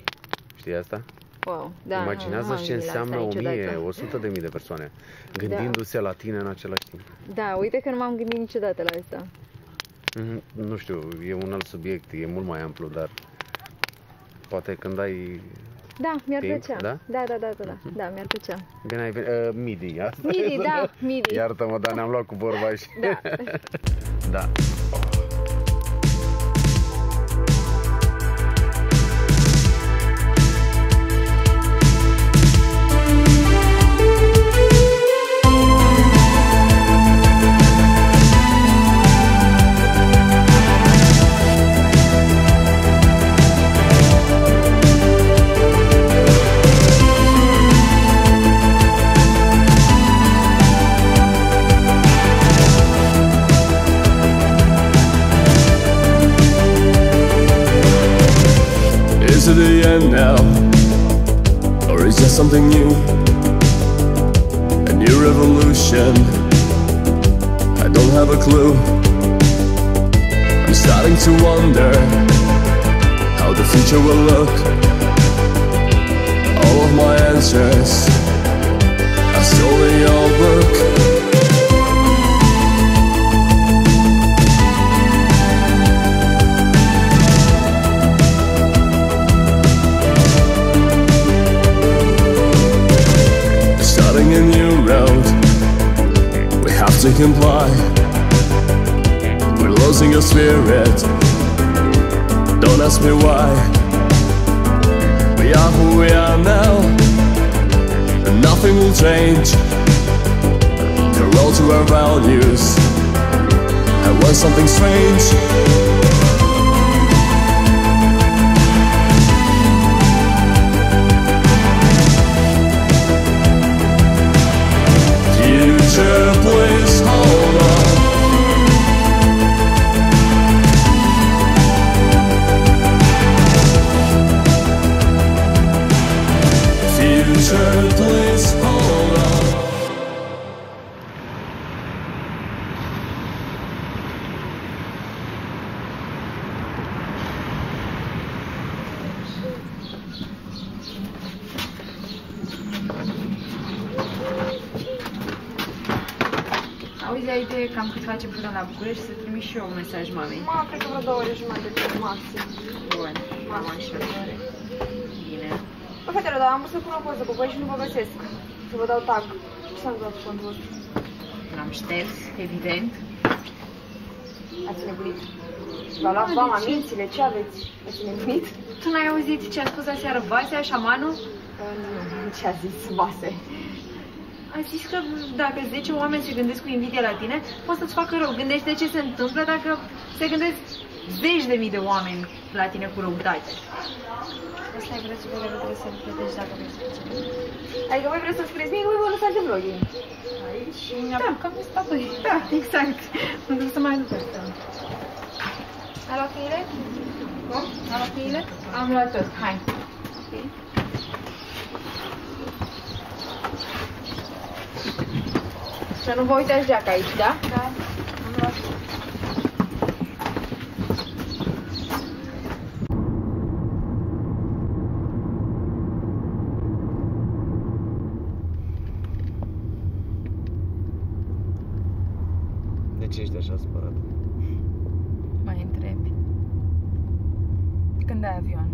Știi asta? Wow, da, imaginează-ți ce înseamnă o mie, o sută de mii de persoane gândindu-se da. La tine în același timp. Da, uite că nu m-am gândit niciodată la asta. Nu știu, e un alt subiect, e mult mai amplu, dar poate când ai... Da, mi-ar plăcea. Da? Da, da, da, da, da, da mi-ar plăcea. Bine, ai venit, uh, midi, asta midi, e, da, midi. Iartă-mă, dar ne-am luat cu vorba și... Da. Da. To the end now, or is there something new? A new revolution? I don't have a clue. I'm starting to wonder how the future will look. All of my answers I stole in your book. A new road, we have to comply. We're losing our spirit, don't ask me why. We are who we are now, and nothing will change. The road to our values, I want something strange. Please hold on. Future, please hold on. Uite cam cât facem până la București, să trimit și eu un mesaj mamei. Ma, cred că vreo două ore jumate, maxim. Bun, am așa. Bine. Bă, fetele, dar am vrut să pun o poză cu voi și nu vă găsesc. Să vă dau tag. Ce s-a întâmplat cu contul ăsta? L-am șters, evident. Ați nebunit. V-a luat Vama mințile, ce aveți? Ați nebunit? Tu n-ai auzit ce a spus aseară Vasea, șamanul? Nu, ce a zis Vase? A zis că dacă zece oameni se gândesc cu invidie la tine, poți să-ți facă rău. Gândește ce se întâmplă dacă se gândesc zeci de mii de oameni la tine cu răutate. Asta e vreți voi că trebuie să vedeți dacă vreți să vedeți. Adică voi vreți să scrieți mie, voi vă lăsați de vlogii. Aici? Da, cam pe statul. Da, exact. Nu vreau să mai duc asta. Ai luat fiile? Cum? Ai luat fiile? Am luat tot. Hai. Să nu vă uitați geaca aici, da? Da. Am luat. De ce ești așa supărat? Mai întrebi. Când ai avion?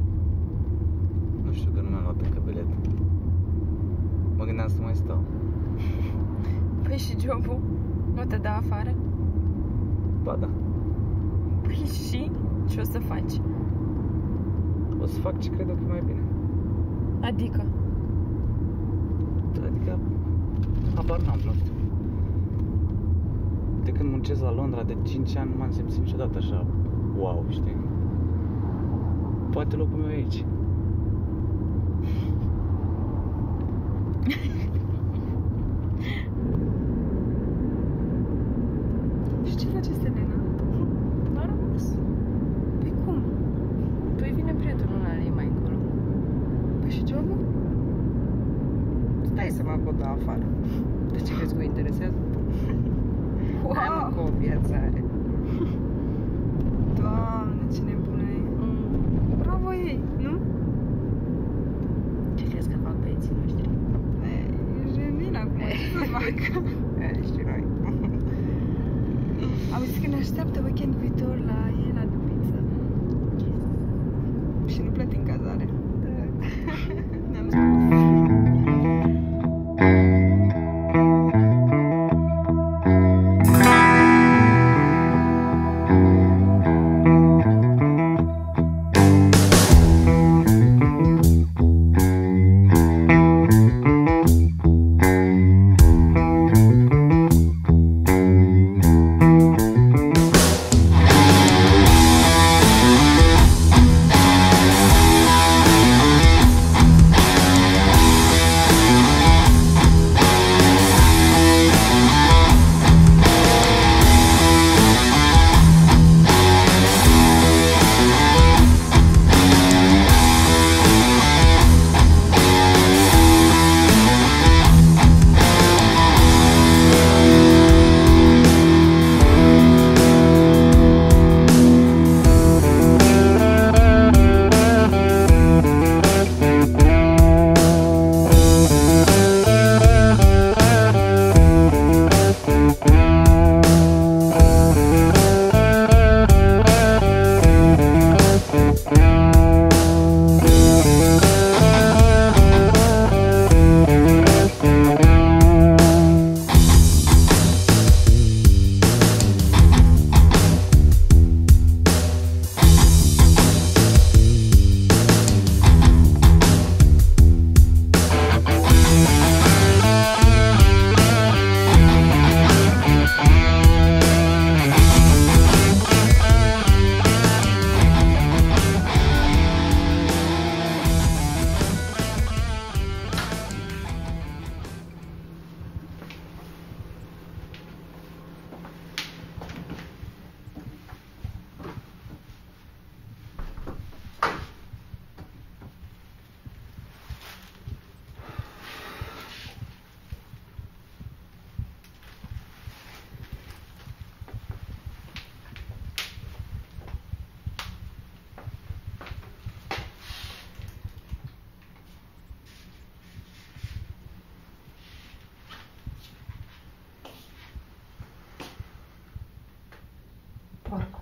Nu știu, că nu mi-am luat încă bilet. Mă gândeam să mai stau. Păi și jobul? Nu te dă afară? Ba da. Păi și? Ce o să faci? O să fac ce cred că e mai bine. Adică? Adică... Habar n-am, nu știu. De când muncesc la Londra de cinci ani, nu m-am simțit niciodată așa, wow, știi? Poate locul meu e aici. Și ce face Selena? Doar a mers. Păi cum? Păi vine prietenul ăla ei mai încolo. Păi și jobul? Stai să mă acopă afară. De ce crezi că o interesează? Wow. Hai mă, cu o viață are. Doamne, ce nebună e. Mm. Bravo ei, nu? Ce crezi că fac băieții noștri? E jenina acum, ce să fac? E, știu noi. Auzi că ne așteaptă weekend viitor la ei, la Dubiță. Yes. Și nu plătim cazare. Da. Ne-am spus. Porco.